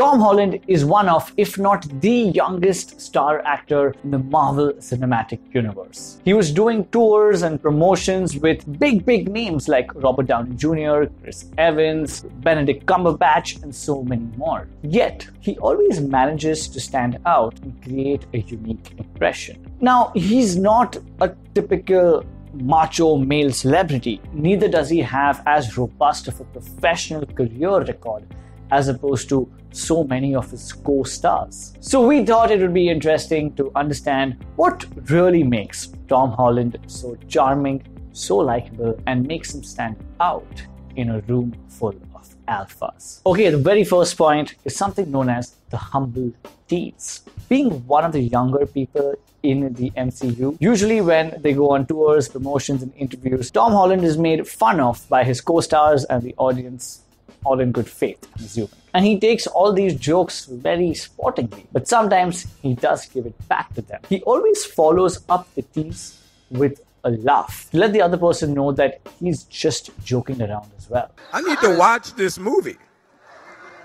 Tom Holland is one of, if not the youngest star actor in the Marvel Cinematic Universe. He was doing tours and promotions with big names like Robert Downey Jr., Chris Evans, Benedict Cumberbatch, and so many more. Yet, he always manages to stand out and create a unique impression. Now, he's not a typical macho male celebrity. Neither does he have as robust of a professional career record as opposed to so many of his co-stars. So we thought it would be interesting to understand what really makes Tom Holland so charming, so likable, and makes him stand out in a room full of alphas. Okay, the very first point is something known as the humble deeds. Being one of the younger people in the MCU, usually when they go on tours, promotions, and interviews, Tom Holland is made fun of by his co-stars and the audience, all in good faith, I'm assuming. And he takes all these jokes very sportingly, but sometimes he does give it back to them. He always follows up the tease with a laugh to let the other person know that he's just joking around as well. I need to watch this movie.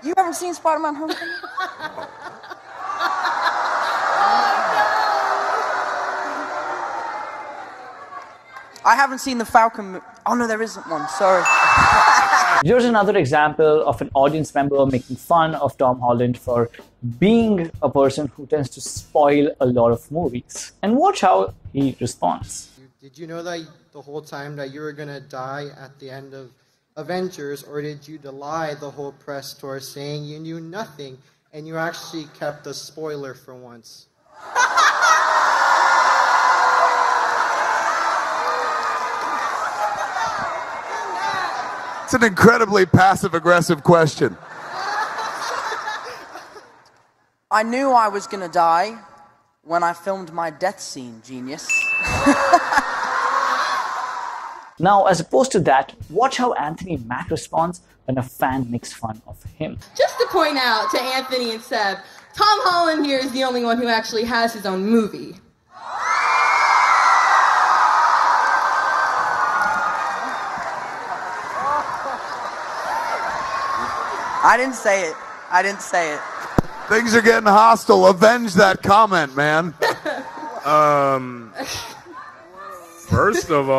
You haven't seen Spider-Man Homecoming? I haven't seen the Falcon. Oh no, there isn't one, sorry. Here's another example of an audience member making fun of Tom Holland for being a person who tends to spoil a lot of movies. And watch how he responds. Did you know that the whole time that you were gonna die at the end of Avengers, or did you lie the whole press tour saying you knew nothing and you actually kept a spoiler for once? It's an incredibly passive-aggressive question. I knew I was gonna die when I filmed my death scene, genius. Now, as opposed to that, watch how Anthony Mackie responds when a fan makes fun of him. Just to point out to Anthony and Seb, Tom Holland here is the only one who actually has his own movie. I didn't say it. Things are getting hostile. Avenge that comment, man. First of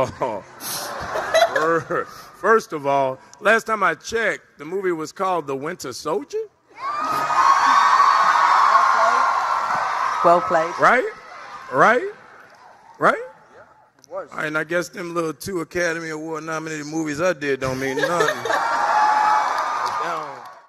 all, last time I checked, the movie was called The Winter Soldier? Well played. Right? Yeah, it was. And I guess them little 2 Academy Award nominated movies I did don't mean nothing.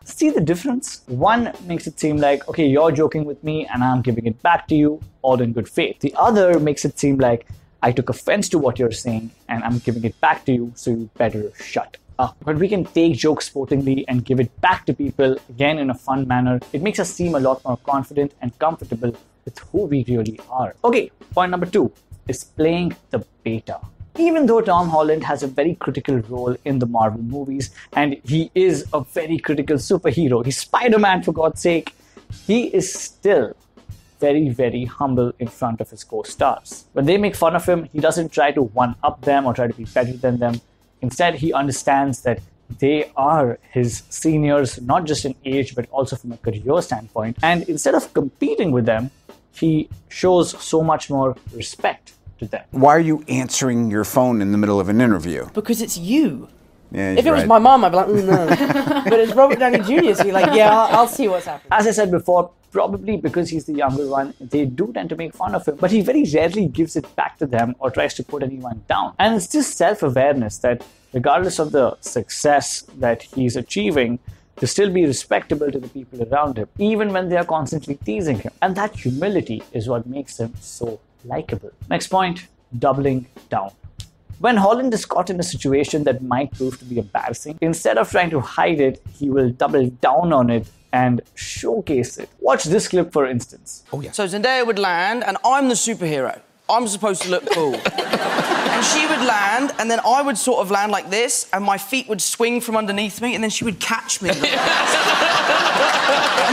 See the difference? One makes it seem like, okay, you're joking with me and I'm giving it back to you, all in good faith. The other makes it seem like I took offense to what you're saying and I'm giving it back to you, so you better shut up. But we can take jokes sportingly and give it back to people, again in a fun manner. It makes us seem a lot more confident and comfortable with who we really are. Okay, point number 2 is playing the beta. Even though Tom Holland has a very critical role in the Marvel movies, and he is a very critical superhero, he's Spider-Man for God's sake, he is still very humble in front of his co-stars. When they make fun of him, he doesn't try to one-up them or try to be better than them. Instead, he understands that they are his seniors, not just in age, but also from a career standpoint. And instead of competing with them, he shows so much more respect to them. Why are you answering your phone in the middle of an interview? Because it's you. Yeah, if it was my mom, I'd be like, no. But it's Robert Downey Jr., so you're like, yeah, I'll see what's happening. As I said before, probably because he's the younger one, they do tend to make fun of him, but he very rarely gives it back to them or tries to put anyone down. And it's this self-awareness that regardless of the success that he's achieving, to still be respectable to the people around him, even when they are constantly teasing him. And that humility is what makes him so likable. Next point, doubling down. When Holland is caught in a situation that might prove to be embarrassing, instead of trying to hide it, he will double down on it and showcase it. Watch this clip, for instance. Oh yeah. So Zendaya would land, and I'm the superhero. I'm supposed to look cool. And she would land, and then I would sort of land like this, and my feet would swing from underneath me, and then she would catch me. Like and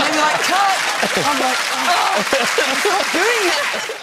then you're like, cut! I'm like, oh, I'm not doing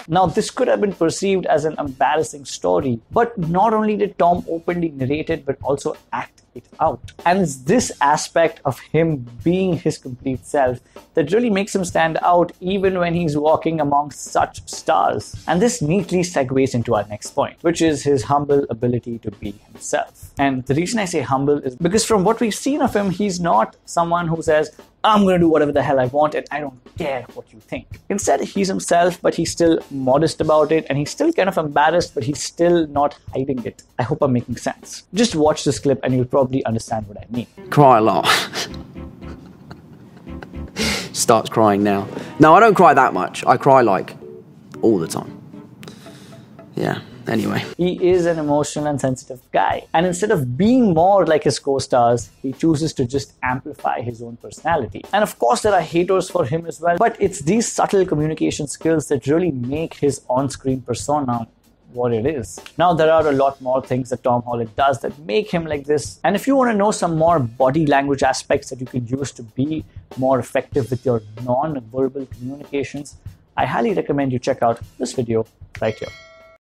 Now, this could have been perceived as an embarrassing story, but not only did Tom openly narrate it, but also act it out. And it's this aspect of him being his complete self that really makes him stand out even when he's walking among such stars. And this neatly segues into our next point, which is his humble ability to be himself. And the reason I say humble is because from what we've seen of him, he's not someone who says, I'm going to do whatever the hell I want and I don't care what you think. Instead, he's himself, but he's still modest about it and he's still kind of embarrassed, but he's still not hiding it. I hope I'm making sense. Just watch this clip and you'll probably understand what I mean. Cry a lot. Starts crying now. No, I don't cry that much. I cry like all the time. Yeah. Anyway, he is an emotional and sensitive guy, and instead of being more like his co-stars, he chooses to just amplify his own personality. And of course, there are haters for him as well, but it's these subtle communication skills that really make his on-screen persona what it is. Now, there are a lot more things that Tom Holland does that make him like this, and if you want to know some more body language aspects that you can use to be more effective with your non-verbal communications, I highly recommend you check out this video right here.